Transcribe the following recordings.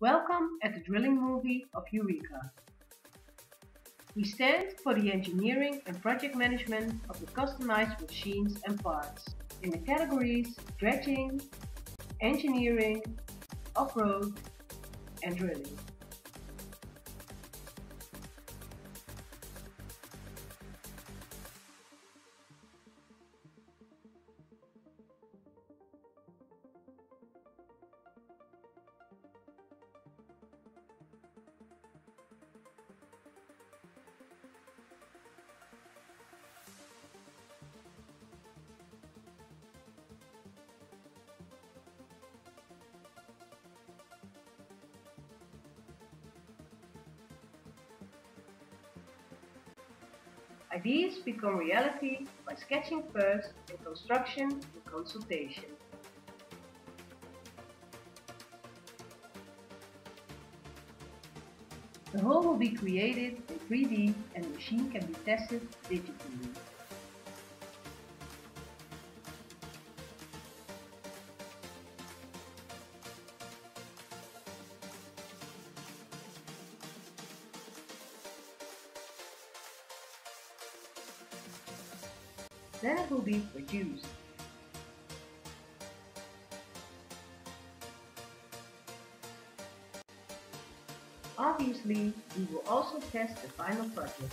Welcome at the drilling movie of Eureka. We stand for the engineering and project management of the customized machines and parts in the categories dredging, engineering, off-road and drilling. Ideas become reality by sketching first and construction and consultation. The whole will be created in 3D and the machine can be tested digitally. Then it will be produced. Obviously, we will also test the final project.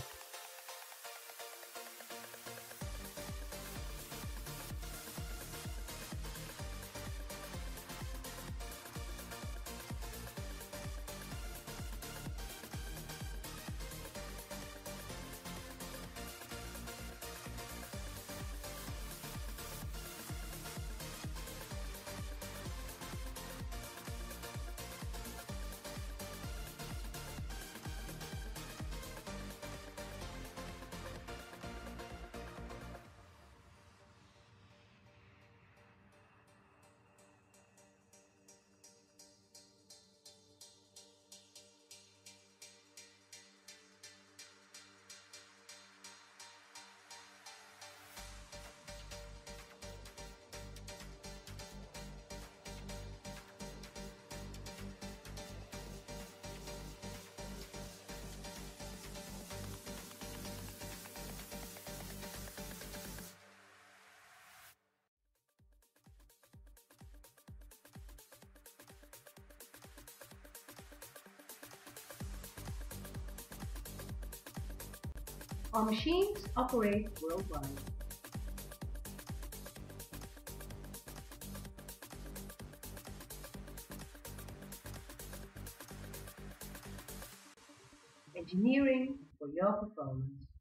Our machines operate worldwide. Engineering for your performance.